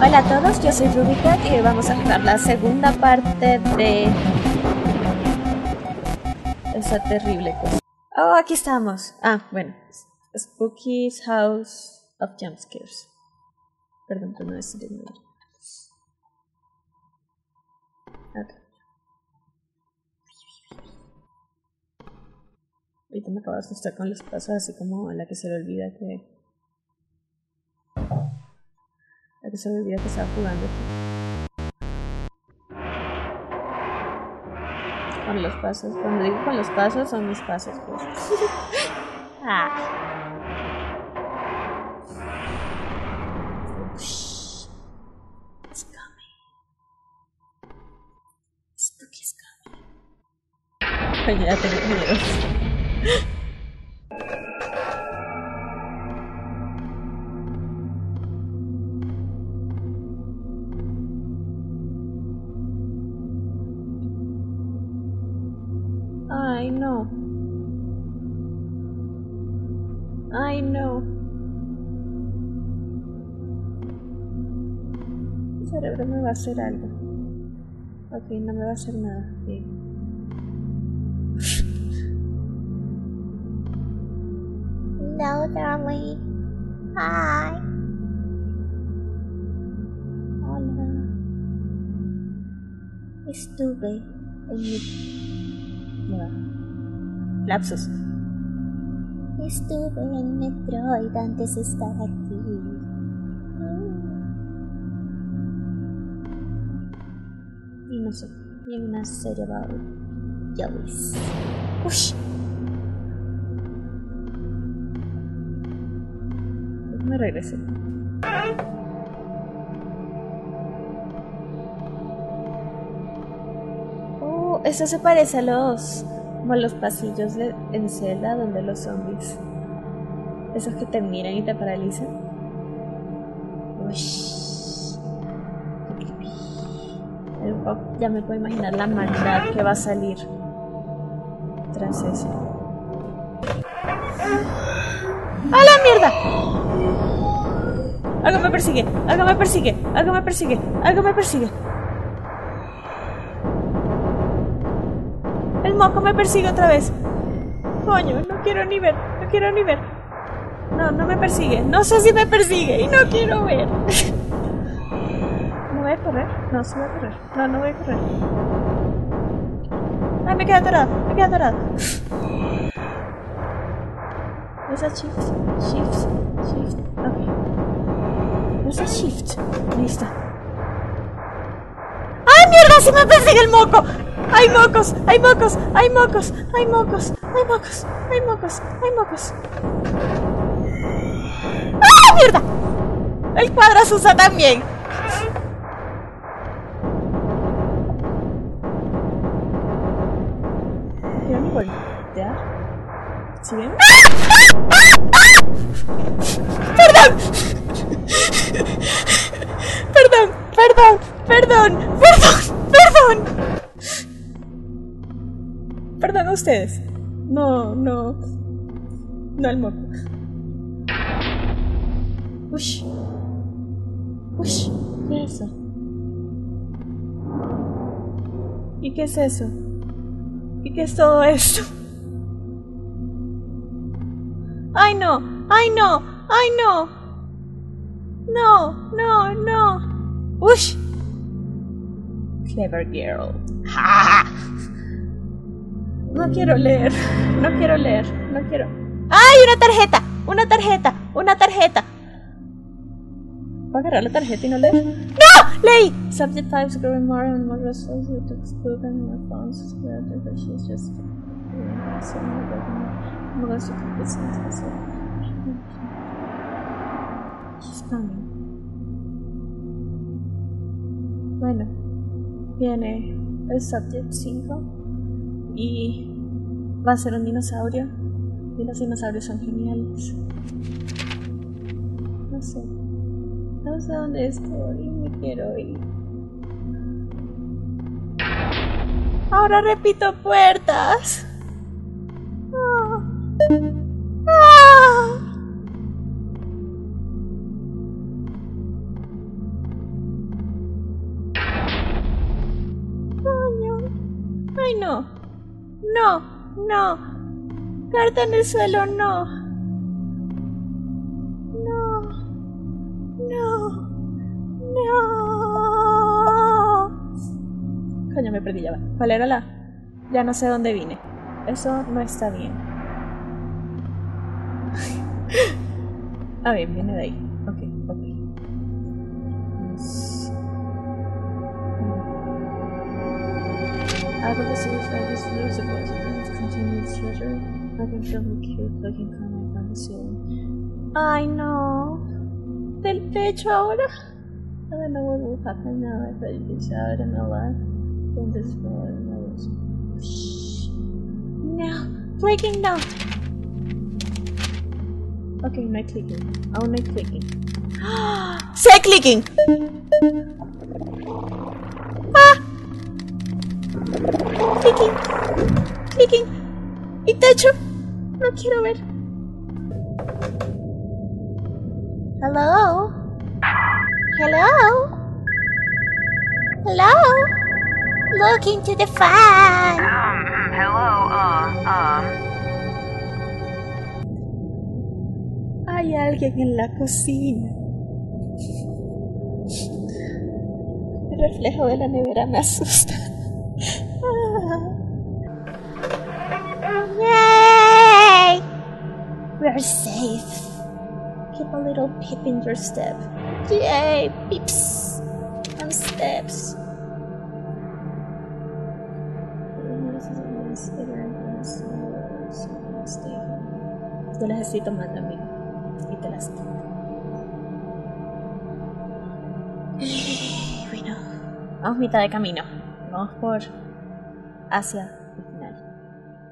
Hola a todos, yo soy RubyKat y hoy vamos a jugar la segunda parte de esa terrible cosa. Oh, aquí estamos. Ah, bueno. Spooky's House of Jumpscares. Perdón por no decir el nombre. Ahorita me acabo de asustar con los pasos, así como la que se le olvida que... que se me olvidó que estaba jugando aquí. Con los pasos. Cuando digo con los pasos, son mis pasos, pues. Shh. It's coming. Spooky's coming. Coño, ya tengo miedo. Ay no. Mi cerebro me va a hacer algo. Ok, no me va a hacer nada. Bien. No, darling. Hi. Hola. Estuve en mi... Lapsus. Estuve en Metroid antes de estar aquí. Y no sé, en una serie about Yellies. ¡Ush! Me regresé. Oh, eso se parece a los... como los pasillos en Zelda donde los zombies, esos que te miran y te paralizan. Ya me puedo imaginar la maldad que va a salir tras eso. ¡A la mierda! Algo me persigue, algo me persigue, algo me persigue, algo me persigue. Moco me persigue otra vez. Coño, no quiero ni ver, no quiero ni ver. No, no me persigue. No sé si me persigue y no quiero ver. ¿No voy a correr? No, sí voy a correr. No, no voy a correr. Ay, me quedé atorado, me quedé atorado. ¿Es a shift? Shift, shift. Ok. ¿Es a shift? Listo. ¡Ay, mierda! ¡Sí me persigue el moco! ¡Hay mocos! ¡Hay mocos! ¡Hay mocos! ¡Hay mocos! ¡Hay mocos! ¡Hay mocos! ¡Hay mocos! ¡Ah, mierda! El cuadro Susa también. No quiero ni voltear. ¿Sí ven? ¡Perdón! ¡Perdón! ¡Perdón! ¡Perdón! ¡Perdón! ¡Perdón! Perdón a ustedes. No, no. No al moco. Ush. Ush. ¿Qué es eso? ¿Y qué es eso? ¿Y qué es todo esto? ¡Ay no! ¡Ay no! ¡Ay no! ¡No! ¡No! ¡No! ¡Ush! Clever girl. ¡Ja! No quiero leer, no quiero leer, no quiero... ¡Ay, una tarjeta! ¡Una tarjeta! ¡Una tarjeta! ¿Puedo agarrar la tarjeta y no leer? ¡No! ¡Leí! Subject 5 is growing more and more resources to explode and more phones. She's just... I'm going to keep this in the same. She's coming. Bueno, viene el Subject 5. Y va a ser un dinosaurio. Y los dinosaurios son geniales. No sé. No sé dónde estoy. Me quiero ir. Ahora repito puertas. Oh. Oh. ¡Ay, no! ¡No! ¡No! ¡Carta en el suelo, no! ¡No! ¡No! ¡No! Coño, me perdí, ya va. ¿Cuál era la...? Ya no sé dónde vine. Eso no está bien. Ah, bien, viene de ahí. Ok, ok. I love the suicide is really supposed to continue its treasure. I can feel the cute looking comment on the ceiling. I know. Del pecho ahora. I don't know what will happen now if I get out of my life from this world and I was. Now, breaking down. Okay, no hay clicking. Aún no hay clicking. ¡Se clicking! ¡Ah! Clicking, clicking, y techo, no quiero ver. Hello, hello, hello, look into the fan. Hello, Hay alguien en la cocina. El reflejo de la nevera me asusta. Yay! We're safe. Keep a little peep in your step. Yay! Peeps! And steps. Yo las estoy tomando, amigo. Y te las tomo. Bueno, vamos mitad de camino. Vamos por hacia el final.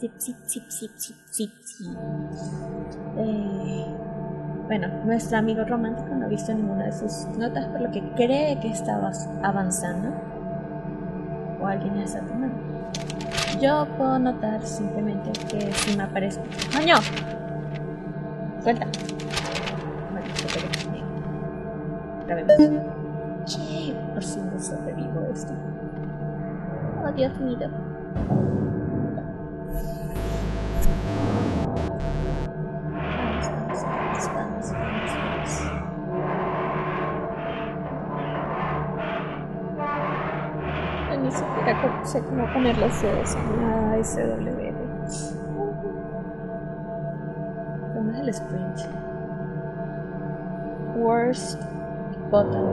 Zip, zip, zip, zip, zip, zip, zip. Bueno, nuestro amigo romántico no ha visto ninguna de sus notas, por lo que cree que estabas avanzando. O alguien ya está tomando. Yo puedo notar simplemente que si me aparece... ¡Coño! ¡Suelta! Bueno, grabemos. ¡Che! Por si no sobrevivo esto. Oh, Dios mío. Vamos. No ni siquiera sé cómo poner los dedos en la SW. ¿Dónde es el sprint? Worst button.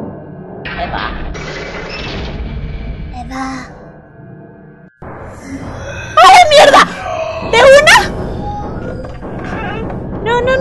Eva. Eva. ¡Ay, mierda! ¿De una?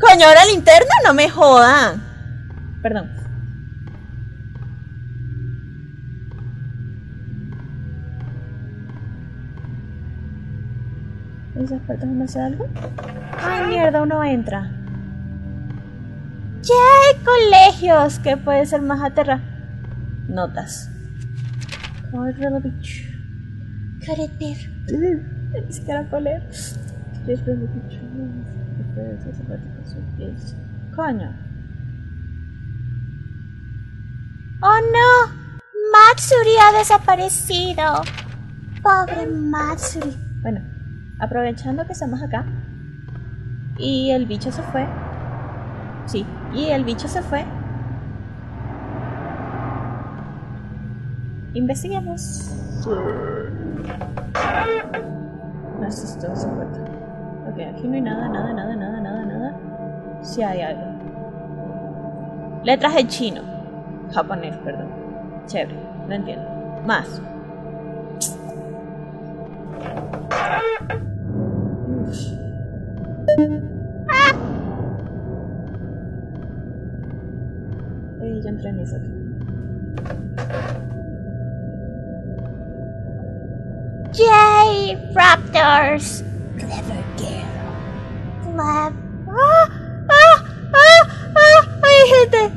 ¡Coño, ahora linterna! ¡No me jodan! Perdón. ¿Esas puertas no hacen algo? ¡Ay, mierda! Uno entra. ¡Yay! ¡Colegios! ¿Qué puede ser más aterra? Notas. Corre, la bicho. Could it be? Ni siquiera puedo leer. Coño. ¡Oh no! Matsuri ha desaparecido. Pobre Matsuri. Bueno, aprovechando que estamos acá. Y el bicho se fue. Sí, y el bicho se fue. Investiguemos. No, esto es todo soporte. Ok, aquí no hay nada. Sí hay algo. Letras en chino. Japonés, perdón. Chévere, no entiendo. Más. Yo entré en eso. Yay, Raptors! Clever girl. ¡Hay gente!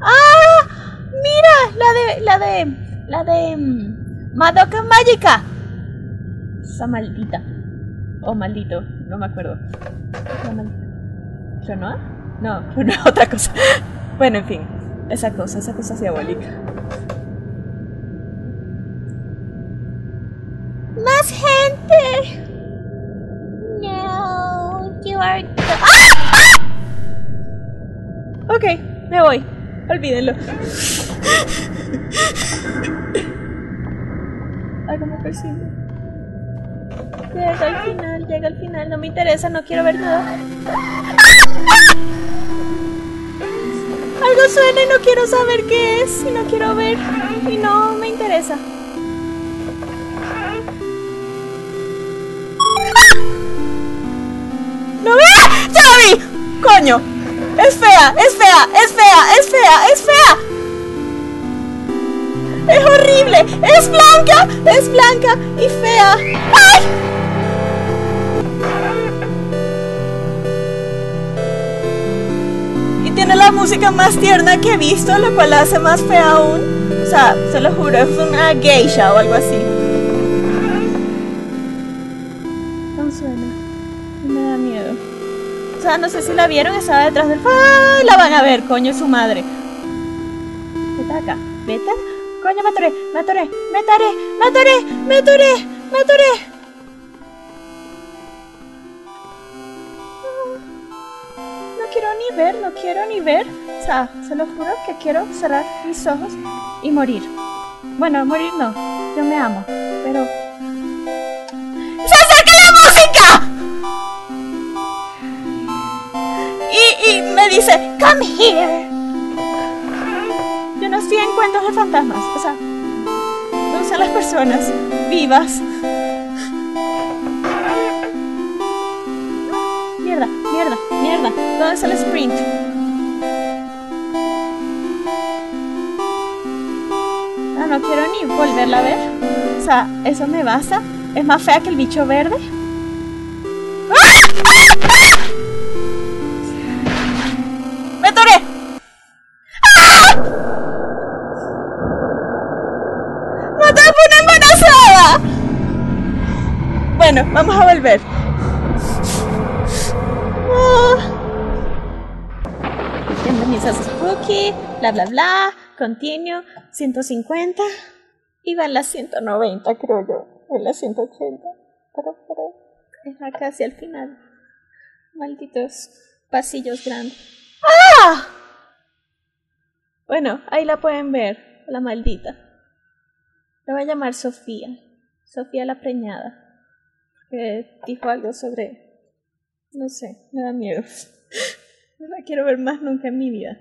¡Ah! ¡Mira! La de Madoka Magica. Esa maldita. Oh, maldito. No me acuerdo. ¿Clonoa? No, clonoa otra cosa. Bueno, en fin. Esa cosa es diabólica. ¡Más gente! No, you are... ¡Ah! Ok, me voy. Olvídenlo. Algo me persigue. Llega al final. No me interesa, no quiero ver nada. Algo suena y no quiero saber qué es. Y no quiero ver. Y no me interesa. ¡No ve! ¡Ya la vi! ¡Coño! ¡Es fea! ¡Es horrible! ¡Es blanca y fea! ¡Ay! Y tiene la música más tierna que he visto, lo cual la hace más fea aún. O sea, se lo juro, es una geisha o algo así. No suena. Me da miedo. O sea, no sé si la vieron, estaba detrás del... ¡Ay! La van a ver, coño, su madre. Vete acá, vete. Coño, me atoré. No quiero ni ver. O sea, se lo juro que quiero cerrar mis ojos y morir. Bueno, morir no, yo me amo, pero... ¡Se acerca la música! Y me dice, come here. No estoy en cuentos de fantasmas, o sea, no son las personas vivas. Mierda, ¿dónde es el sprint? Ah, no quiero ni volverla a ver, o sea, eso me basta. Es más fea que el bicho verde. ¡Me atoré! Bueno, vamos a volver. Bienvenidos a Spooky, bla bla bla, continuo, 150. Iba en la 190, creo yo, o en la 180, pero es casi al final. Malditos pasillos grandes. ¡Ah! Bueno, ahí la pueden ver, la maldita. La voy a llamar Sofía la preñada. Dijo algo sobre... No sé, me da miedo. No la quiero ver más nunca en mi vida.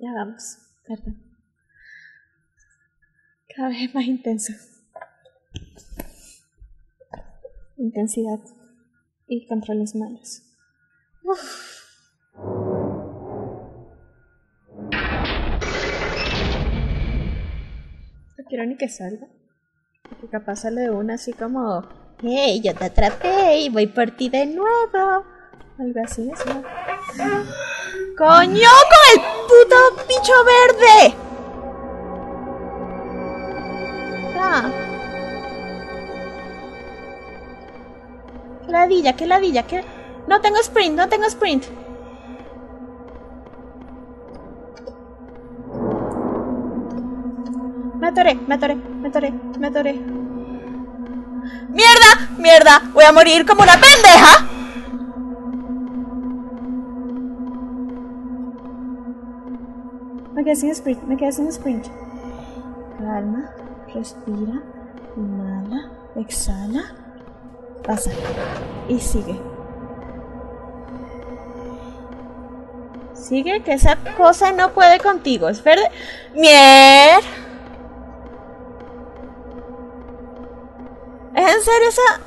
Ya vamos, perdón. Cada vez más intenso. Intensidad y controles malos. Uf. No quiero ni que salga, porque capaz sale de una así como hey, yo te atrapé y voy por ti de nuevo, algo así, ¿no? ¡Coño, con el puto bicho verde! Ah. ¿Qué ladilla? No tengo sprint. Me atoré. ¡Mierda! Voy a morir como una pendeja. Me quedé sin sprint. Calma, respira, inhala, exhala. Pasa. Y sigue. Sigue, que esa cosa no puede contigo. Es verde. ¡Mier! ¿Es en serio esa?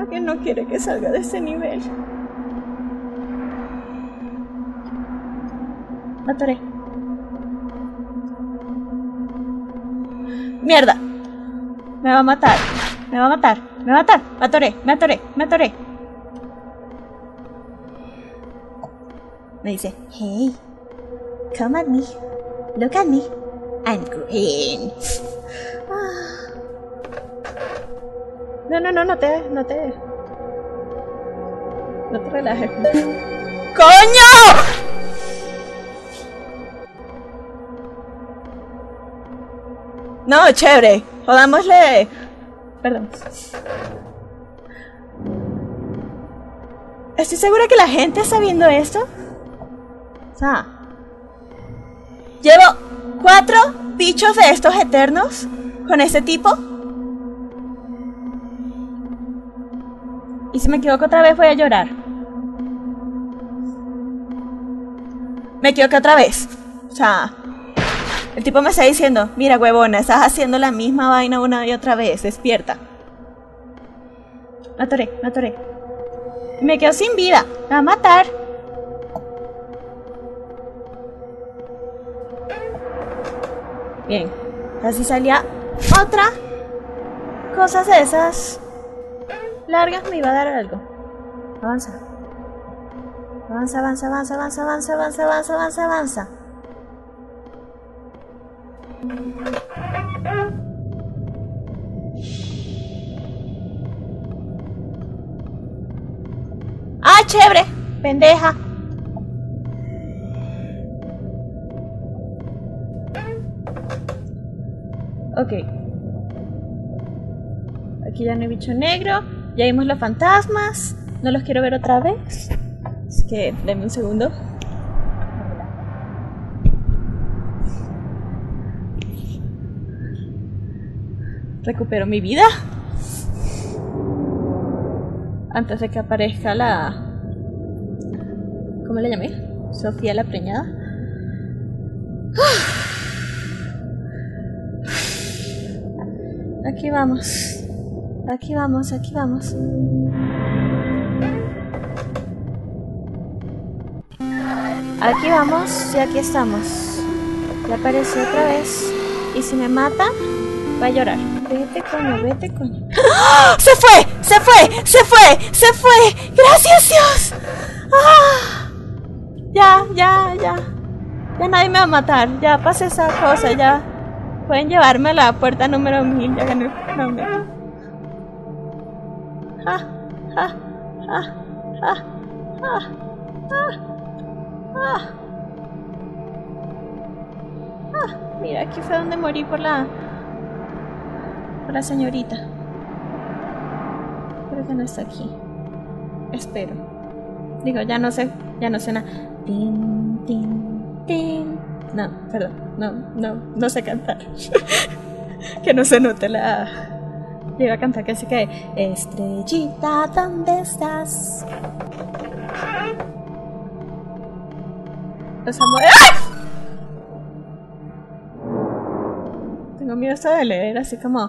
Alguien no quiere que salga de ese nivel. La atoré. ¡Mierda! Me va a matar. Me va a matar. Me va a matar. Me atoré. Me atoré. Me atoré. Me dice, hey, come at me, look at me, I'm green. No, no, no, no te relajes. ¡Coño! No, chévere, jodámosle. Perdón. Estoy segura que la gente está viendo esto. Ah. Llevo 4 bichos de estos eternos con este tipo. Y si me equivoco otra vez voy a llorar. Me equivoqué otra vez. O sea, el tipo me está diciendo, mira huevona, estás haciendo la misma vaina una y otra vez, despierta. Me atoré, me atoré. Me quedo sin vida, me va a matar. Bien, así salía otra cosas de esas largas, me iba a dar algo. Avanza. Avanza, avanza, avanza, avanza, avanza, avanza, avanza, avanza, avanza. ¡Ah, chévere! ¡Pendeja! Ok. Aquí ya no hay bicho negro. Ya vimos los fantasmas. No los quiero ver otra vez. Así que denme un segundo. Recupero mi vida antes de que aparezca la... ¿Cómo le llamé? Sofía la preñada. ¡Uf! Aquí vamos, aquí vamos, aquí vamos. Aquí vamos y aquí estamos. Ya apareció otra vez. Y si me mata, va a llorar. Vete coño, vete coño. ¡Oh! ¡Se fue! ¡Se fue! ¡Se fue! ¡Se fue! ¡Gracias Dios! ¡Ah! Ya, ya, ya. Ya nadie me va a matar. Ya pasé esa cosa, ya. Pueden llevarme a la puerta número 1000, ya gané. No, me... ah, ah, ah, ah, ah, ah, ah. Ah, mira, aquí fue donde morí por la señorita. Creo que no está aquí. Espero. Digo, ya no sé nada. Tin, tin, tin. No, perdón. No sé cantar. Que no se note la... Yo iba a cantar que así que... Estrellita, ¿dónde estás? Los amores... ¡Ah! Tengo miedo hasta de leer, así como...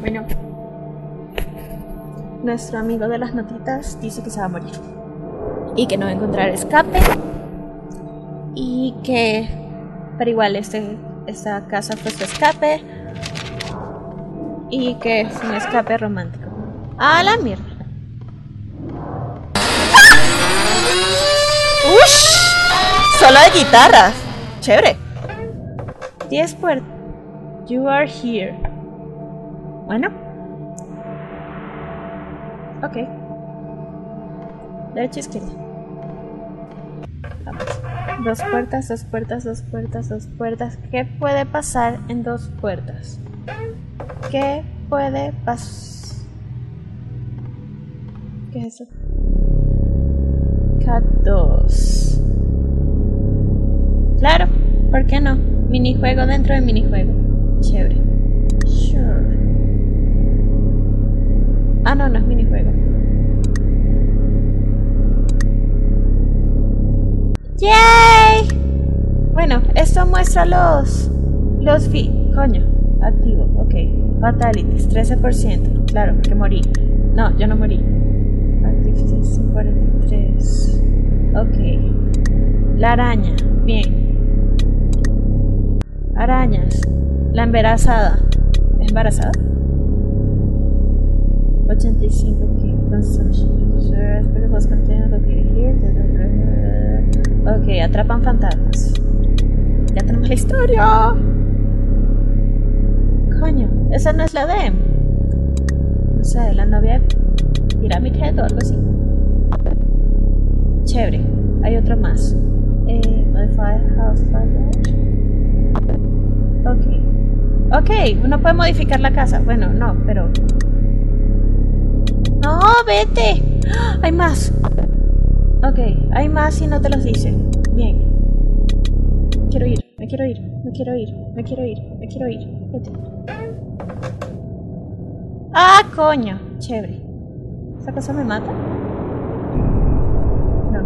Bueno, nuestro amigo de las notitas dice que se va a morir y que no va a encontrar escape y que, pero igual esta casa fue su escape y que es un escape romántico. ¡A la mierda! ¡Ush! Solo de guitarras. Chévere. 10 puertas. You are here. Bueno. Ok. Derecha, izquierda. Vamos. 2 puertas, 2 puertas, 2 puertas, 2 puertas. ¿Qué puede pasar en 2 puertas? ¿Qué puede pasar? ¿Qué es eso? Cat 2. Claro, ¿por qué no? Minijuego dentro de minijuego. Chévere. Sure. Ah, no, no es minijuego. ¡Yay! Bueno, esto muestra los coño, activo, ok. Fatalities, 13%. Claro, porque morí. No, yo no morí. Activities, 43. Ok. La araña, bien. Arañas. La embarazada. ¿Embarazada? 85, ok. Consumption. Pero vos contienen lo que here. Ok, atrapan fantasmas. Ya tenemos la historia. Coño, esa no es la de. No sé, la novia de Pyramid Head o algo así. Chévere, hay otra más. House Fire. Ok. Ok, uno puede modificar la casa. Bueno, no, pero. ¡No, vete! ¡Ah! ¡Hay más! Ok, hay más y no te los dice. Bien. Quiero ir, me quiero ir, me quiero ir, me quiero ir, me quiero ir. Vete. ¡Ah, coño! Chévere. ¿Esa cosa me mata? No.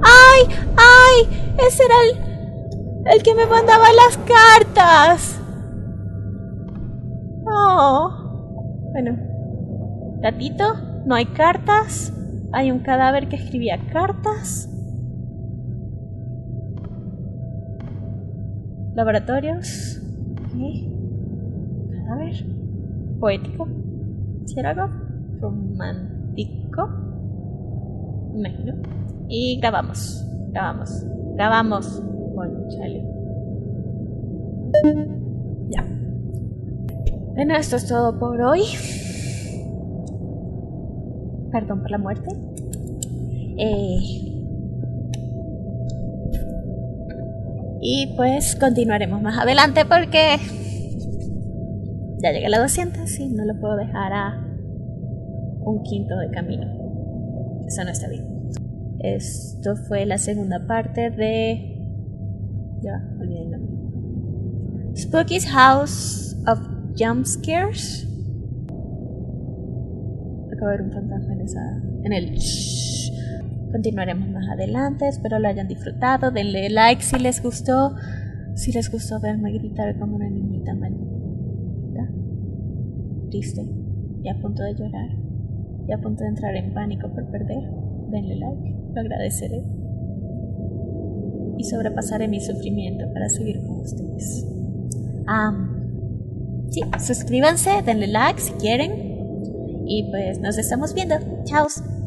¡Ay! ¡Ay! ¡Ese era el que me mandaba las cartas! ¡Oh! Bueno. Gatito, no hay cartas. Hay un cadáver que escribía cartas. Laboratorios. Okay. Cadáver. Poético. ¿Será algo? Romántico. Imagino. Y grabamos. Grabamos. Grabamos. Bueno, chale. Ya. Bueno, esto es todo por hoy. Perdón por la muerte. Y pues continuaremos más adelante porque ya llegué a la 200 y no lo puedo dejar a un quinto de camino. Eso no está bien. Esto fue la segunda parte de... Ya, olvidé el nombre. Spooky's House of Jumpscares. Acabo de ver un fantasma en el shhh. Continuaremos más adelante. Espero lo hayan disfrutado. Denle like si les gustó. Si les gustó verme gritar como una niñita maldita, triste y a punto de llorar y a punto de entrar en pánico por perder, denle like, lo agradeceré y sobrepasaré mi sufrimiento para seguir con ustedes. Sí, suscríbanse, denle like si quieren. Y pues nos estamos viendo. ¡Chao!